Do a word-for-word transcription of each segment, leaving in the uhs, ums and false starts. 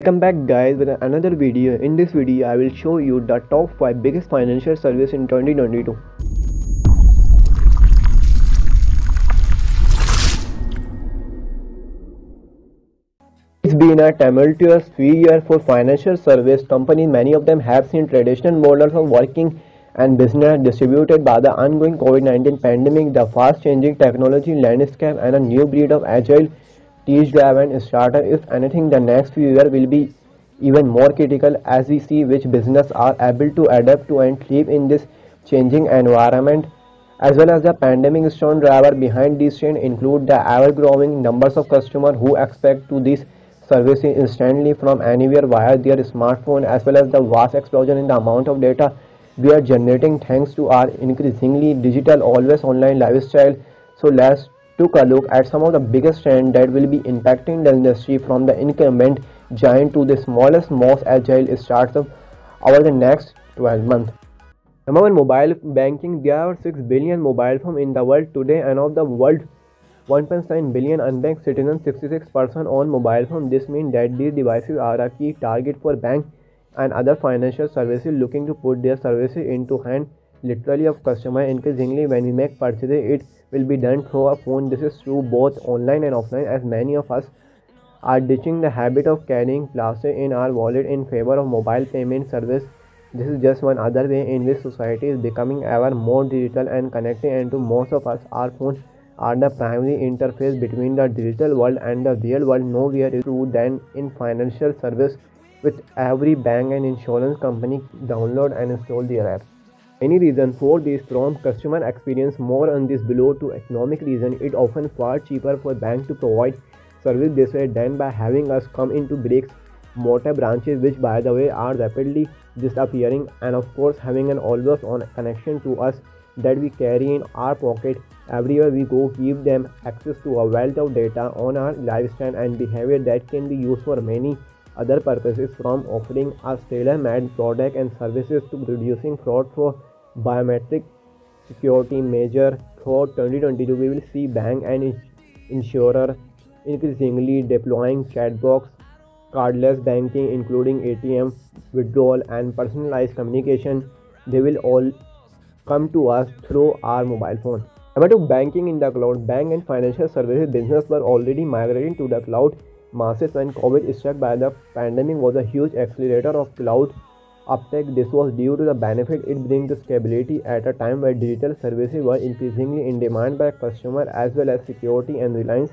Welcome back guys with another video. In this video I will show you the top five biggest financial services in twenty twenty-two. It's been a tumultuous three years for financial service companies. Many of them have seen traditional models of working and business distributed by the ongoing COVID nineteen pandemic, the fast changing technology landscape, and a new breed of agile tech-driven startup. If anything, the next few years will be even more critical as we see which businesses are able to adapt to and thrive in this changing environment. As well as the pandemic strong driver behind this trend include the ever-growing numbers of customers who expect to these services instantly from anywhere via their smartphone, as well as the vast explosion in the amount of data we are generating thanks to our increasingly digital, always online lifestyle. So let's took a look at some of the biggest trends that will be impacting the industry, from the incumbent giant to the smallest, most agile startup over the next twelve months. Number one, mobile banking. There are six billion mobile phones in the world today, and of the world one point nine billion unbanked citizens, sixty-six percent own mobile phones. This means that these devices are a key target for banks and other financial services looking to put their services into hand literally of customer. Increasingly, when we make purchases, it will be done through a phone. This is true both online and offline, as many of us are ditching the habit of carrying plastic in our wallet in favor of mobile payment service. This is just one other way in which society is becoming ever more digital and connected, and to most of us, our phones are the primary interface between the digital world and the real world. Nowhere is true than in financial service, with every bank and insurance company download and install their apps. Any reason for this, from customer experience more on this below to economic reason. It often far cheaper for bank to provide service this way than by having us come into bricks mortar branches, which by the way are rapidly disappearing, and of course having an always on connection to us that we carry in our pocket everywhere we go give them access to a wealth of data on our lifestyle and behavior that can be used for many other purposes, from offering us tailor-made products and services to reducing fraud for biometric security measure. Throughout twenty twenty-two, we will see bank and insurer increasingly deploying chatbots, cardless banking including A T M withdrawal, and personalized communication. They will all come to us through our mobile phone. Number two, banking in the cloud. Bank and financial services business were already migrating to the cloud masses when COVID struck by the pandemic was a huge accelerator of cloud uptake. This was due to the benefit it brings to scalability at a time where digital services were increasingly in demand by customers, as well as security and reliance.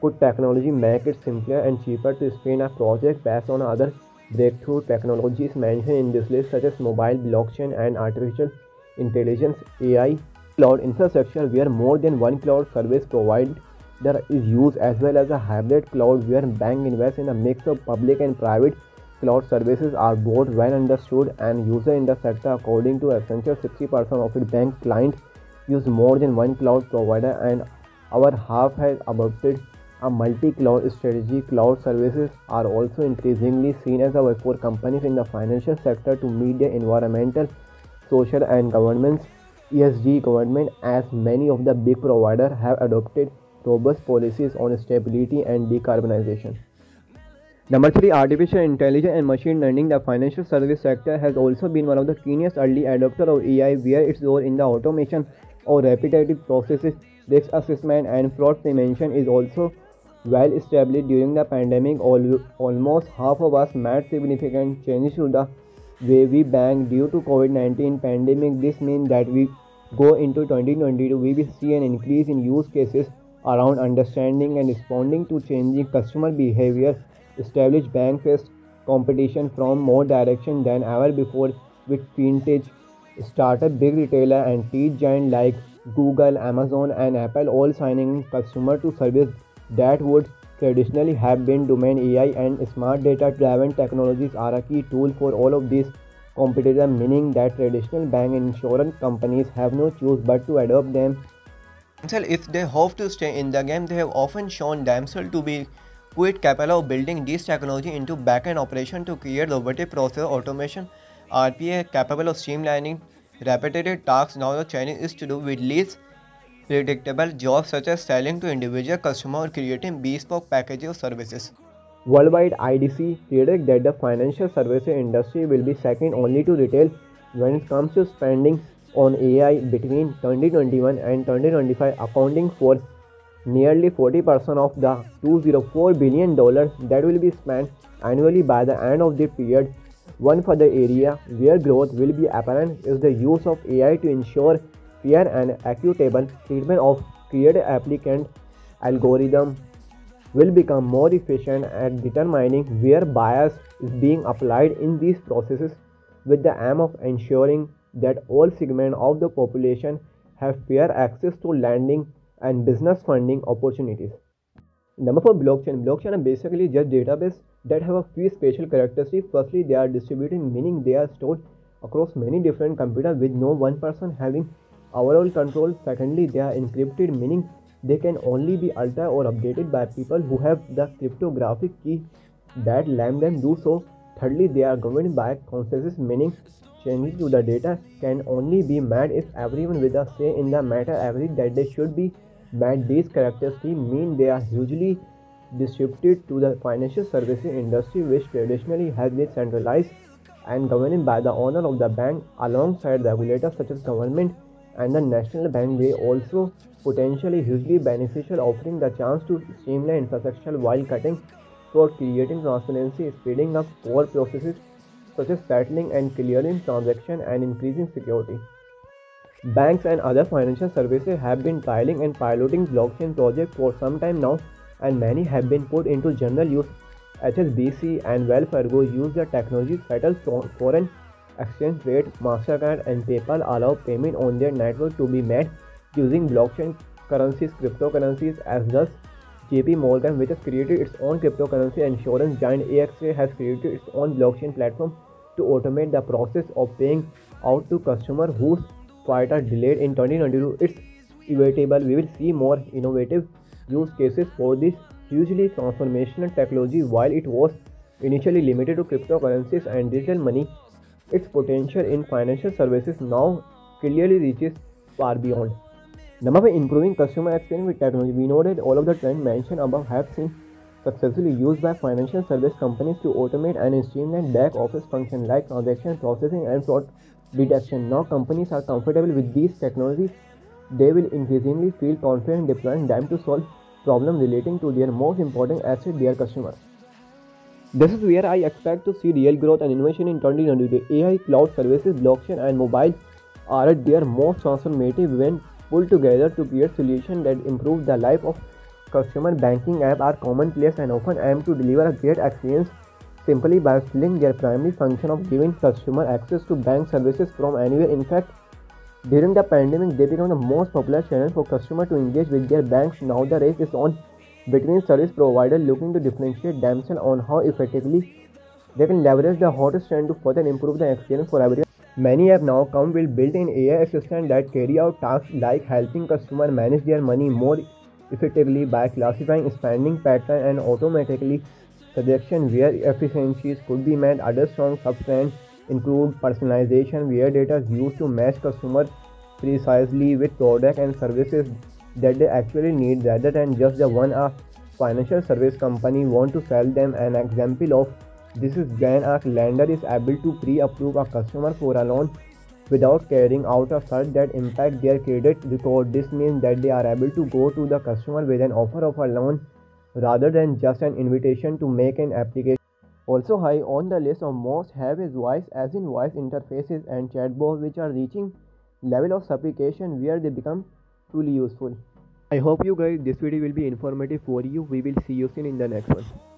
Could technology make it simpler and cheaper to spin a project based on other breakthrough technologies mentioned in this list, such as mobile, blockchain, and artificial intelligence, A I? Cloud infrastructure, where more than one cloud service provider there is used, as well as a hybrid cloud where bank invests in a mix of public and private cloud services, are both well understood and user in the sector. According to Accenture, sixty percent of its bank clients use more than one cloud provider, and over half has adopted a multi-cloud strategy. Cloud services are also increasingly seen as a way for companies in the financial sector to meet their environmental, social, and governance (E S G) government, as many of the big providers have adopted robust policies on stability and decarbonization. Number three, artificial intelligence and machine learning. The financial service sector has also been one of the keenest early adopters of A I, where its role in the automation of repetitive processes, risk assessment, and fraud prevention is also well established. During the pandemic, al almost half of us made significant changes to the way we bank due to COVID nineteen pandemic. This means that we go into twenty twenty-two, we will see an increase in use cases around understanding and responding to changing customer behavior. Established banks face competition from more direction than ever before, with fintech startup, big retailer, and tech giant like Google, Amazon, and Apple all signing customer to service that would traditionally have been domain. A I and smart data driven technologies are a key tool for all of these competitors, meaning that traditional bank and insurance companies have no choice but to adopt them. If they hope to stay in the game, they have often shown themselves to be quite capable of building this technology into back-end operation to create robotic process automation. R P A capable of streamlining repetitive tasks. Now the challenge is to do with less predictable jobs, such as selling to individual customers or creating bespoke packages of services. Worldwide, I D C predicts that the financial services industry will be second only to retail when it comes to spending on A I between twenty twenty-one and twenty twenty-five, accounting for nearly forty percent of the two hundred four billion dollars that will be spent annually by the end of the period. One further area where growth will be apparent is the use of A I to ensure fair and equitable treatment of creative applicants. Algorithm will become more efficient at determining where bias is being applied in these processes, with the aim of ensuring that all segments of the population have fair access to lending and business funding opportunities. Number four, blockchain. Blockchain are basically just databases that have a few special characteristics. Firstly, they are distributed, meaning they are stored across many different computers with no one person having overall control. Secondly, they are encrypted, meaning they can only be altered or updated by people who have the cryptographic key that let them do so. Thirdly, they are governed by consensus, meaning changes to the data can only be made if everyone with a say in the matter agrees that they should be made. These characteristics mean they are hugely disruptive to the financial services industry, which traditionally has been centralized and governed by the owner of the bank. Alongside regulators such as government and the national bank, they also potentially hugely beneficial, offering the chance to streamline infrastructure while cutting for creating transparency, speeding up core processes such as settling and clearing transactions, and increasing security. Banks and other financial services have been trialing and piloting blockchain projects for some time now, and many have been put into general use. H S B C and Wells Fargo use the technology to settle foreign exchange rate. MasterCard and PayPal allow payment on their network to be made using blockchain currencies, cryptocurrencies, as does J P Morgan, which has created its own cryptocurrency. Insurance giant A X A has created its own blockchain platform to automate the process of paying out to customers whose flights are delayed in twenty twenty-two. It's inevitable we will see more innovative use cases for this hugely transformational technology. While it was initially limited to cryptocurrencies and digital money, its potential in financial services now clearly reaches far beyond. Number five, improving customer experience with technology. We know that all of the trends mentioned above have been successfully used by financial service companies to automate and streamline back office functions like transaction processing and fraud detection. Now companies are comfortable with these technologies. They will increasingly feel confident deploying them to solve problems relating to their most important asset, their customers. This is where I expect to see real growth and innovation in twenty twenty-two. A I, cloud services, blockchain, and mobile are at their most transformative when pulled together to create solutions that improve the life of customer. Banking apps are commonplace and often aim to deliver a great experience simply by fulfilling their primary function of giving customer access to bank services from anywhere. In fact, during the pandemic, they became the most popular channel for customers to engage with their banks. Now the race is on between service providers looking to differentiate themselves on how effectively they can leverage the hottest trend to further improve the experience for everyone. Many apps now come with built-in A I assistants that carry out tasks like helping customers manage their money more effectively by classifying spending patterns and automatically suggesting where efficiencies could be made. Other strong substrand include personalization, where data is used to match customers precisely with products and services that they actually need rather than just the one a financial service company wants to sell them. An example of this is when a lender is able to pre-approve a customer for a loan without carrying out a search that impacts their credit record. This means that they are able to go to the customer with an offer of a loan rather than just an invitation to make an application. Also high on the list of most have is voice, as in voice interfaces and chatbots, which are reaching level of sophistication where they become truly useful. I hope you guys this video will be informative for you. We will see you soon in the next one.